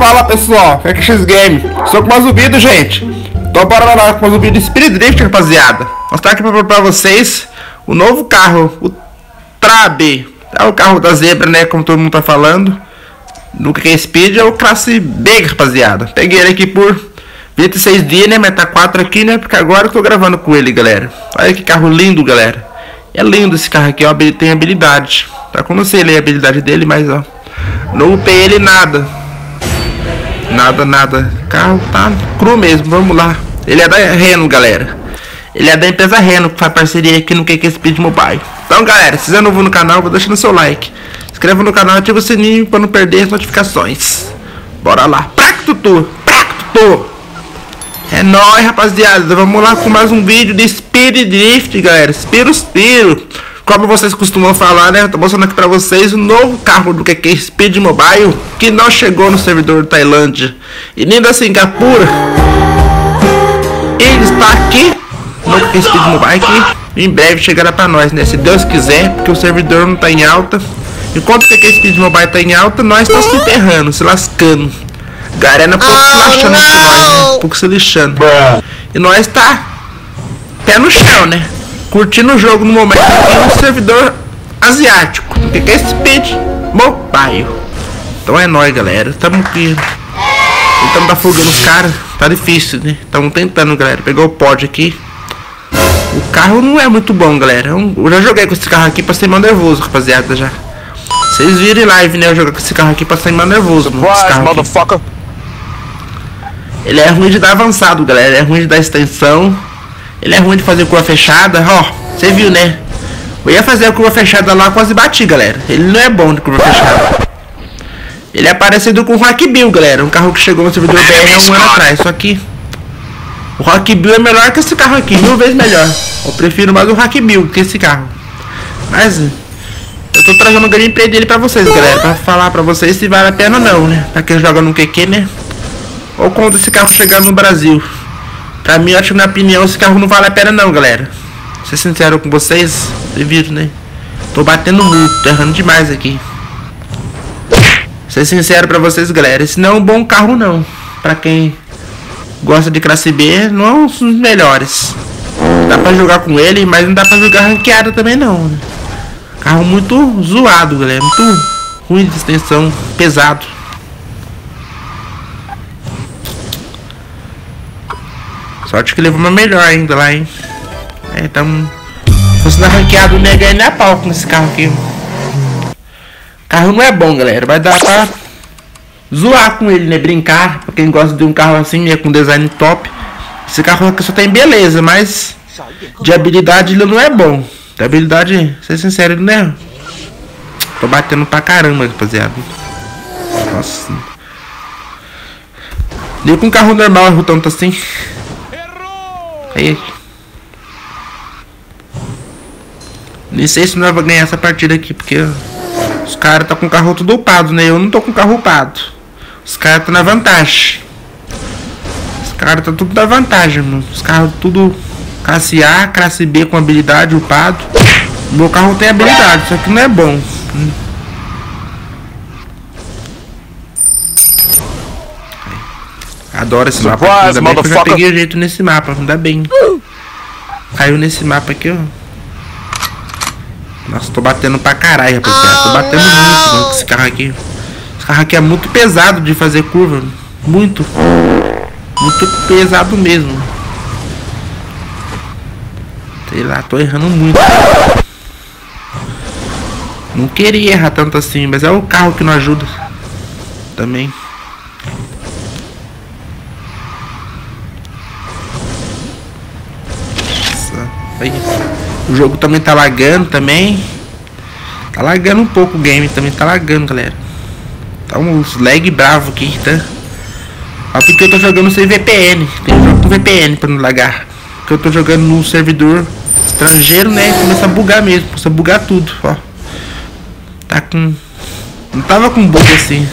Fala pessoal, QQ Game, sou com mais um vídeo, gente. Então bora lá com mais um vídeo de Speed Drift, rapaziada. Mostrar aqui pra vocês o novo carro, o Trabi. É o carro da zebra, né, como todo mundo tá falando. No QQ Speed é o Classe B, rapaziada. Peguei ele aqui por 26 dias, né, mas tá 4 aqui, né, porque agora eu tô gravando com ele, galera. Olha que carro lindo, galera. É lindo esse carro aqui, ó, ele tem habilidade. Tá, como eu sei ler a habilidade dele, mas ó, não upei ele nada. Carro tá cru mesmo. Vamos lá. Ele é da Reno, galera. Ele é da empresa Reno, que faz parceria aqui no QQ Speed Mobile. Então, galera, se você é novo no canal, vou deixando seu like, inscreva no canal, ativa o sininho para não perder as notificações. Bora lá. Pra que tu. É nóis, rapaziada. Vamos lá com mais um vídeo de Speed Drift, galera. Spiro. Como vocês costumam falar, né? Eu tô mostrando aqui pra vocês o novo carro do QQ Speed Mobile, que não chegou no servidor da Tailândia e nem da Singapura. Ele está aqui no QQ Speed Mobile, que em breve chegará pra nós, né? Se Deus quiser, porque o servidor não tá em alta. Enquanto o QQ Speed Mobile tá em alta, nós estamos se ferrando, se lascando. Garena pouco se lixando pra nós, né? Pouco se lixando. E nós tá pé no chão, né? Curtindo o jogo no momento aqui no servidor asiático, que é Speed Mobile. Então é nóis, galera. Estamos aqui. Estamos tá afogando os caras. Tá difícil, né? Estamos tentando, galera. Pegou o pod aqui. O carro não é muito bom, galera. Eu já joguei com esse carro aqui pra ser mais nervoso, rapaziada. Já. Vocês viram em live, né? Eu joguei com esse carro aqui pra ser mais nervoso. Surprise, ele é ruim de dar avançado, galera. É ruim de dar extensão. Ele é ruim de fazer curva fechada, ó, você viu, né? Eu ia fazer a curva fechada lá, quase bati, galera. Ele não é bom de curva fechada. Ele é parecido com o Rock Bill, galera. Um carro que chegou no servidor BR há um ano atrás. Só que o Rock Bill é melhor que esse carro aqui, 1000 vezes melhor. Eu prefiro mais o Rock Bill que esse carro. Mas eu tô trazendo o gameplay dele pra vocês, galera, pra falar pra vocês se vale a pena ou não, né? Pra quem joga no QQ, né? Ou quando esse carro chegar no Brasil. Pra mim, acho que na opinião, esse carro não vale a pena não, galera. Ser sincero com vocês, vocês viram, né? Tô batendo muito, tô errando demais aqui. Ser sincero pra vocês, galera, esse não é um bom carro não. Pra quem gosta de classe B, não é um dos melhores. Dá pra jogar com ele, mas não dá pra jogar ranqueada também não, né? Carro muito zoado, galera, muito ruim de extensão, pesado. Sorte que levou uma melhor ainda lá, hein? É, tamo... Se fosse na ranqueada, não ia ganhar a pau com esse carro aqui. O carro não é bom, galera. Vai dar pra zoar com ele, né? Brincar. Pra quem gosta de um carro assim, né? Com design top. Esse carro aqui só tem beleza, mas... de habilidade, ele não é bom. De habilidade, ser sincero, ele não é. Tô batendo pra caramba, rapaziada. Nossa. Nem com um carro normal, o tanto assim... Aí. Nem sei se nós vamos ganhar essa partida aqui, porque os caras tá com o carro tudo upado, né? Eu não tô com o carro upado. Os caras tá na vantagem. Os caras tá tudo na vantagem, mano. Os carros tudo classe A, classe B com habilidade, upado. Meu carro tem habilidade, só que não é bom. Adoro esse mapa. Ainda bem que eu já peguei o jeito nesse mapa, ainda bem. Caiu nesse mapa aqui, ó. Nossa, tô batendo pra caralho, rapaziada. Tô batendo muito, mano, com esse carro aqui. Esse carro aqui é muito pesado de fazer curva. Muito. Muito pesado mesmo. Sei lá, tô errando muito. Não queria errar tanto assim, mas é o carro que não ajuda. Também. Aí. O jogo também tá lagando também. Tá lagando um pouco o game também, tá lagando, galera. Tá uns lag bravo aqui, tá? Ah, porque eu tô jogando sem VPN. Tem um jogo com VPN pra não lagar. Porque eu tô jogando num servidor estrangeiro, né? E começa a bugar mesmo, começa a bugar tudo, ó. Tá com... Não tava com bug assim.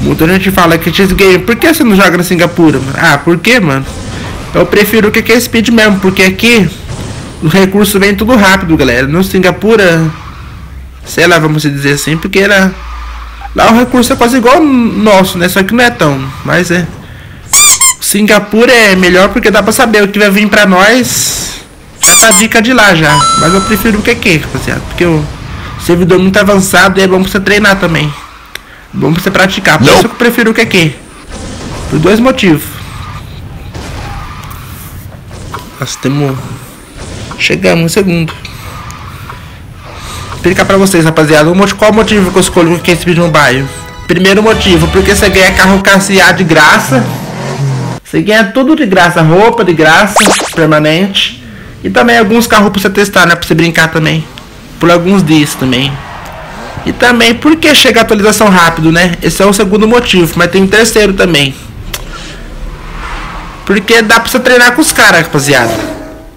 Muita gente fala que tinha esse game. Por que você não joga na Singapura, mano? Ah, por que, mano? Eu prefiro o QQ Speed mesmo, porque aqui o recurso vem tudo rápido, galera. No Singapura, sei lá, vamos dizer assim, porque era Lá o recurso é quase igual ao nosso, né? Só que não é tão, mas é. Singapura é melhor porque dá pra saber o que vai vir pra nós. Tá a dica de lá já. Mas eu prefiro o QQ, rapaziada. Porque o servidor é muito avançado e é bom pra você treinar também. É bom pra você praticar. Por isso que eu prefiro o QQ. Por dois motivos. Nós temos... Chegamos, um segundo. Explicar pra vocês, rapaziada, qual o motivo que eu escolho o QQ Speed Mobile. Primeiro motivo, porque você ganha carro Classe A de graça. Você ganha tudo de graça, roupa de graça, permanente. E também alguns carros pra você testar, né, pra você brincar também. Por alguns dias também. E também, porque chega a atualização rápido, né. Esse é o segundo motivo, mas tem um terceiro também. Porque dá pra você treinar com os caras, rapaziada.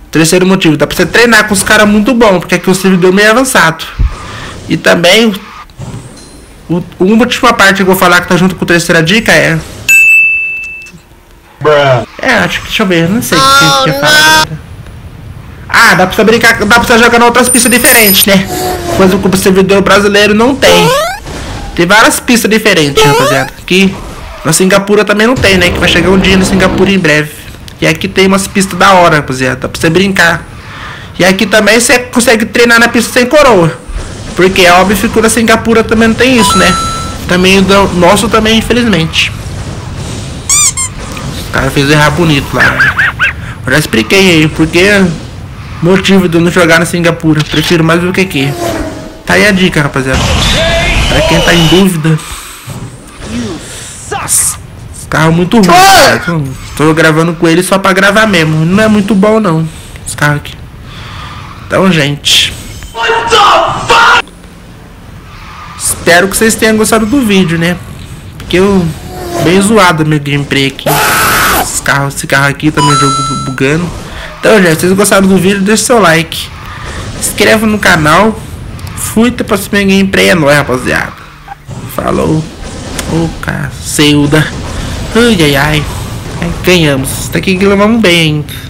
Terceiro motivo, dá pra você treinar com os caras muito bom, porque aqui o servidor é meio avançado. E também, uma última parte que eu vou falar que tá junto com a terceira dica é... É, acho que, deixa eu ver, não sei o que eu ia falar. Ah, dá pra você brincar, dá pra você jogar em outras pistas diferentes, né? Coisa que o servidor brasileiro não tem. Tem várias pistas diferentes, rapaziada. Aqui, na Singapura também não tem, né? Que vai chegar um dia na Singapura em breve. E aqui tem umas pistas da hora, rapaziada. Dá pra você brincar. E aqui também você consegue treinar na pista sem coroa. Porque, óbvio, ficou na Singapura também não tem isso, né? Também o nosso também, infelizmente. O cara fez errar bonito lá. Eu já expliquei aí porque motivo de eu não jogar na Singapura. Prefiro mais do que aqui. Tá aí a dica, rapaziada. Pra quem tá em dúvida. Carro muito ruim, cara. Tô gravando com ele só pra gravar mesmo. Não é muito bom não, os carros aqui. Então, gente, espero que vocês tenham gostado do vídeo, né? Porque eu... Bem zoado meu gameplay aqui. Esse carro aqui também jogo bugando. Então, gente, se vocês gostaram do vídeo, deixa seu like. Se inscreva no canal. Fui, até a próxima gameplay. É nóis, rapaziada. Falou. Ô, cacilda. Ai, ai, ai. Ganhamos. Até que levamos bem ainda.